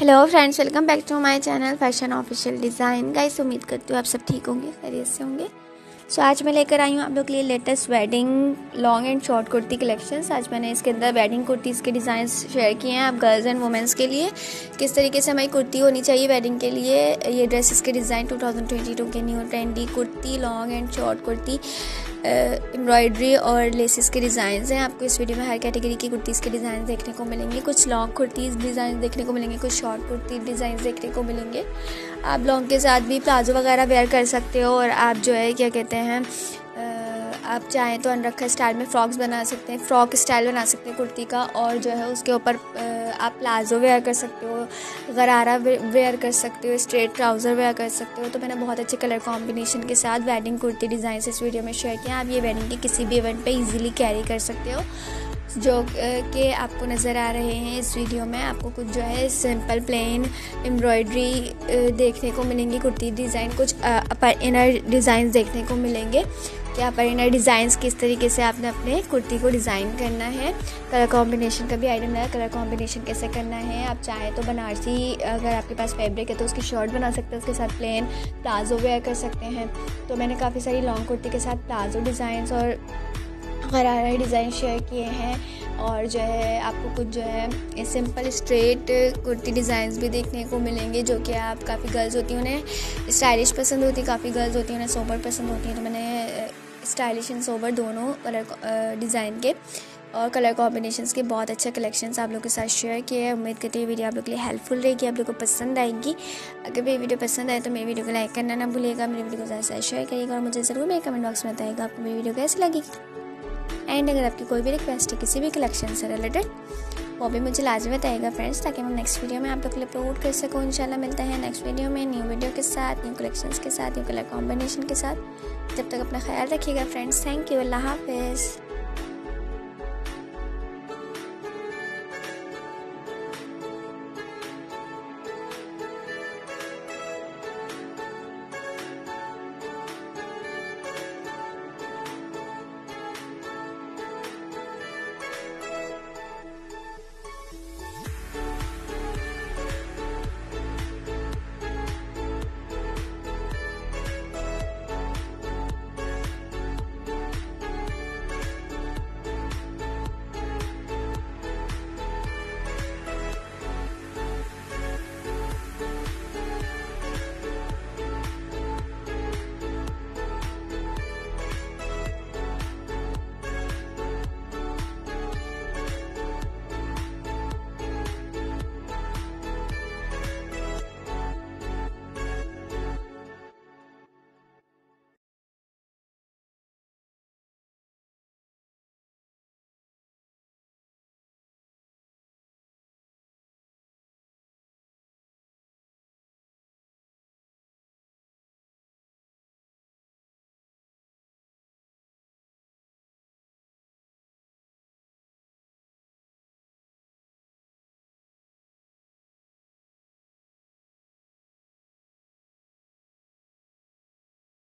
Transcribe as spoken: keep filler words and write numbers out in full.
Hello friends, welcome back to my channel fashion official design. Guys, उम्मीद करती हूँ आप सब ठीक होंगे, खैरियत से होंगे। सो so, आज मैं लेकर आई हूँ आप लोग के लिए latest wedding long and short kurti collections. आज मैंने इसके अंदर वेडिंग कुर्तीज़ के डिज़ाइंस शेयर किए हैं आप गर्ल्स एंड वुमेंस के लिए, किस तरीके से हमारी कुर्ती होनी चाहिए वेडिंग के लिए। ये ड्रेसेस के design two thousand twenty two के new trendy kurti, long and short kurti, embroidery और लेसेस के डिज़ाइंस हैं। आपको इस वीडियो में हर कैटेगरी की कुर्तीज़ के डिज़ाइन देखने को मिलेंगे। कुछ लॉन्ग कुर्तीज़ डिज़ाइन देखने को मिलेंगे, कुछ शॉर्ट कुर्ती डिज़ाइन देखने को मिलेंगे। आप लॉन्ग के साथ भी प्लाजो वगैरह वेयर कर सकते हो, और आप जो है क्या कहते हैं, आप चाहें तो अनरखा स्टाइल में फ्रॉक्स बना सकते हैं, फ्रॉक स्टाइल बना सकते हैं कुर्ती का, और जो है उसके ऊपर आप प्लाजो वेयर कर सकते हो, गरारा वेयर कर सकते हो, स्ट्रेट ट्राउज़र वेयर कर सकते हो। तो मैंने बहुत अच्छे कलर कॉम्बिनेशन के साथ वेडिंग कुर्ती डिज़ाइन इस वीडियो में शेयर किया। आप ये वेडिंग के किसी भी इवेंट पे इजीली कैरी कर सकते हो। जो के आपको नज़र आ रहे हैं इस वीडियो में, आपको कुछ जो है सिंपल प्लेन एम्ब्रॉयडरी देखने को मिलेंगी कुर्ती डिज़ाइन, कुछ अपर इनर डिज़ाइंस देखने को मिलेंगे कि अपर इनर डिज़ाइंस किस तरीके से आपने अपने कुर्ती को डिज़ाइन करना है। कलर कॉम्बिनेशन का भी आइडिया मिला, कलर कॉम्बिनेशन कैसे करना है। आप चाहे तो बनारसी, अगर आपके पास फैब्रिक है तो उसकी शर्ट बना सकते हैं, उसके साथ प्लेन प्लाजो वेयर कर सकते हैं। तो मैंने काफ़ी सारी लॉन्ग कुर्ती के साथ प्लाजो डिज़ाइंस और गरारा डिज़ाइन शेयर किए हैं, और जो है आपको कुछ जो है सिंपल स्ट्रेट कुर्ती डिज़ाइंस भी देखने को मिलेंगे, जो कि आप काफ़ी गर्ल्स होती हैं उन्हें स्टाइलिश पसंद होती है, काफ़ी गर्ल्स होती हैं उन्हें सोबर पसंद होती है। तो मैंने स्टाइलिश एंड सोबर दोनों कलर डिज़ाइन के और कलर कॉम्बिनेशंस के बहुत अच्छे कलेक्शंस आप लोगों के साथ शेयर किए हैं। उम्मीद करती हूँ वीडियो आप लोग के लिए हेल्पफुल रहेगी, आप लोगों को पसंद आएगी। अगर मेरी वीडियो पसंद आए तो मेरी वीडियो को लाइक करना ना भूलिएगा, मेरी वीडियो को ज़्यादा से शेयर करिएगा, और मुझे ज़रूर मेरे कमेंट बॉक्स में बताइएगा आपको मेरी वीडियो कैसी लगेगी। एंड अगर आपकी कोई भी रिक्वेस्ट है किसी भी कलेक्शन से रिलेटेड, वो भी मुझे लाजमी बताइएगा फ्रेंड्स, ताकि मैं नेक्स्ट वीडियो में आप लोग के लिए अपलोड कर सकूँ। इंशाल्लाह मिलते हैं नेक्स्ट वीडियो में न्यू वीडियो के साथ, न्यू कलेक्शंस के साथ, न्यू कलर कॉम्बिनेशन के साथ। जब तक अपना ख्याल रखिएगा फ्रेंड्स। थैंक यू, अल्लाह हाफिज़।